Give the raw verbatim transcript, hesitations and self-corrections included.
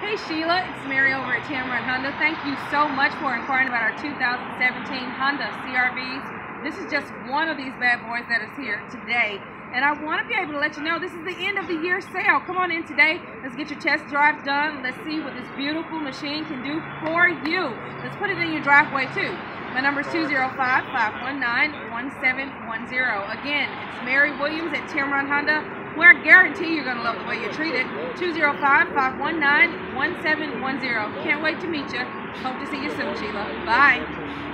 Hey Sheila, it's Mary over at Tameron Honda. Thank you so much for inquiring about our two thousand seventeen Honda C R Vs. This is just one of these bad boys that is here today. And I want to be able to let you know this is the end of the year sale. Come on in today. Let's get your test drive done. Let's see what this beautiful machine can do for you. Let's put it in your driveway too. My number is two zero five, five one nine, one seven one zero. Again, it's Mary Williams at Tameron Honda, where I guarantee you're going to love the way you're treated. two zero five, five one nine, one seven one zero. Can't wait to meet you. Hope to see you soon, Sheila. Bye.